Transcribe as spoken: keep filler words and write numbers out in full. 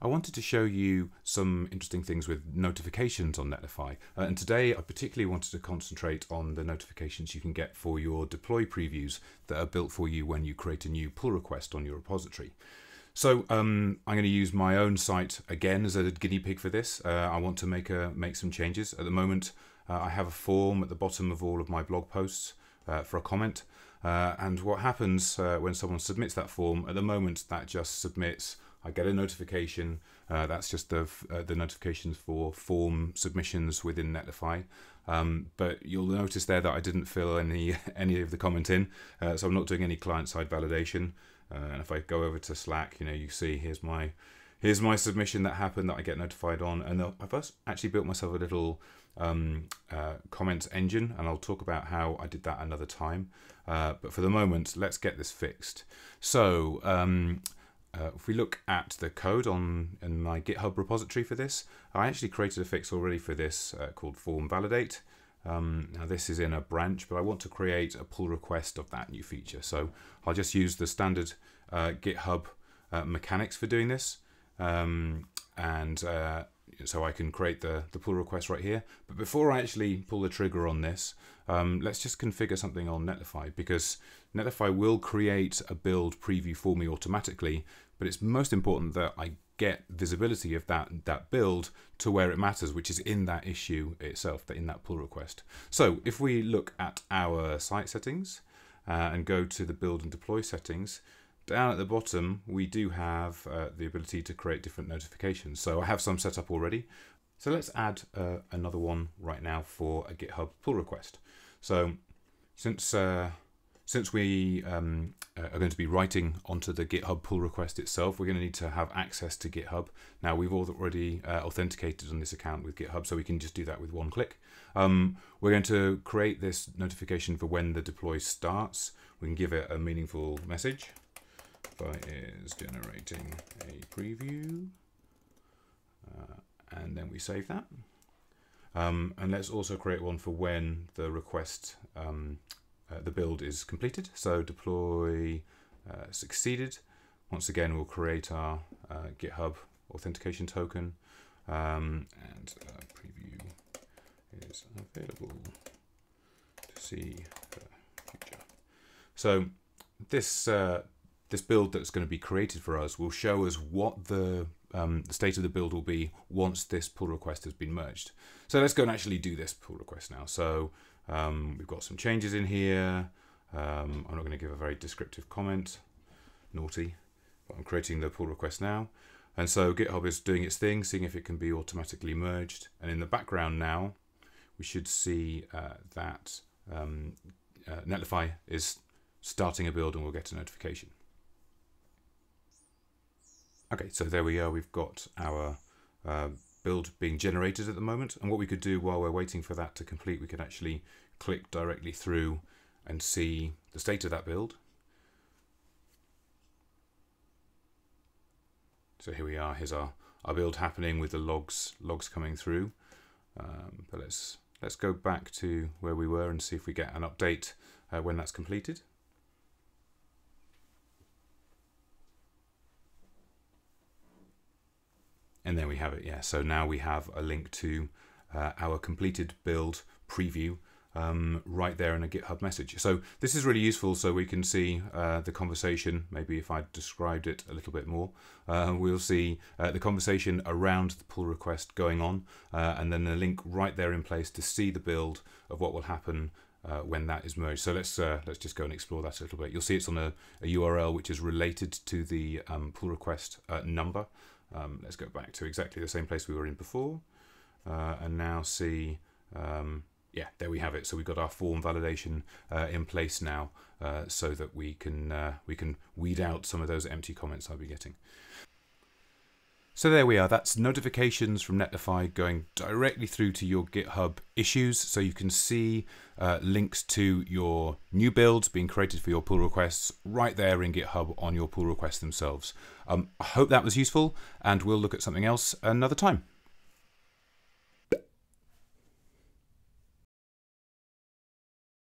I wanted to show you some interesting things with notifications on Netlify. Uh, and today I particularly wanted to concentrate on the notifications you can get for your deploy previews that are built for you when you create a new pull request on your repository. So um, I'm going to use my own site again as a guinea pig for this. Uh, I want to make, a, make some changes. At the moment, uh, I have a form at the bottom of all of my blog posts uh, for a comment. Uh, and what happens uh, when someone submits that form, at the moment that just submits, I get a notification, uh, that's just the, uh, the notifications for form submissions within Netlify. Um, but you'll notice there that I didn't fill any, any of the comment in, uh, so I'm not doing any client-side validation. Uh, and if I go over to Slack, you know, you see here's my here's my submission that happened that I get notified on. And I've actually built myself a little um, uh, comments engine, and I'll talk about how I did that another time. Uh, but for the moment, let's get this fixed. So um, uh, if we look at the code on in my GitHub repository for this, I actually created a fix already for this uh, called form validate. Um, now this is in a branch, but I want to create a pull request of that new feature. So I'll just use the standard uh, GitHub uh, mechanics for doing this. Um, and uh, so I can create the, the pull request right here. But before I actually pull the trigger on this, um, let's just configure something on Netlify, because Netlify will create a build preview for me automatically, but it's most important that I get visibility of that, that build to where it matters, which is in that issue itself, in that pull request. So if we look at our site settings uh, and go to the build and deploy settings, down at the bottom, we do have uh, the ability to create different notifications. So I have some set up already. So let's add uh, another one right now for a GitHub pull request. So since uh, Since we um, are going to be writing onto the GitHub pull request itself, we're going to need to have access to GitHub. Now, we've already uh, authenticated on this account with GitHub, so we can just do that with one click. Um, we're going to create this notification for when the deploy starts. We can give it a meaningful message by is generating a preview. Uh, and then we save that. Um, and let's also create one for when the request um, Uh, the build is completed, so deploy uh, succeeded. Once again, we'll create our uh, GitHub authentication token, um, and uh, preview is available to see the future. So this uh, this build that's going to be created for us will show us what the Um, the state of the build will be once this pull request has been merged. So let's go and actually do this pull request now. So um, we've got some changes in here. Um, I'm not going to give a very descriptive comment, naughty, but I'm creating the pull request now. And so GitHub is doing its thing, seeing if it can be automatically merged. And in the background now, we should see uh, that um, uh, Netlify is starting a build and we'll get a notification. Okay, so there we are, we've got our uh, build being generated at the moment, and what we could do while we're waiting for that to complete, we could actually click directly through and see the state of that build. So here we are, here's our, our build happening with the logs logs coming through. Um, but let's, let's go back to where we were and see if we get an update uh, when that's completed. And there we have it, yeah. So now we have a link to uh, our completed build preview um, right there in a GitHub message. So this is really useful, so we can see uh, the conversation. Maybe if I described it a little bit more, uh, we'll see uh, the conversation around the pull request going on, uh, and then the link right there in place to see the build of what will happen Uh, when that is merged. So let's uh, let's just go and explore that a little bit. You'll see it's on a, a U R L which is related to the um, pull request uh, number. Um, let's go back to exactly the same place we were in before, uh, and now see, um, yeah, there we have it. So we've got our form validation uh, in place now, uh, so that we can uh, we can weed out some of those empty comments I'll be getting. So there we are, that's notifications from Netlify going directly through to your GitHub issues. So you can see uh, links to your new builds being created for your pull requests right there in GitHub on your pull requests themselves. Um, I hope that was useful, and we'll look at something else another time.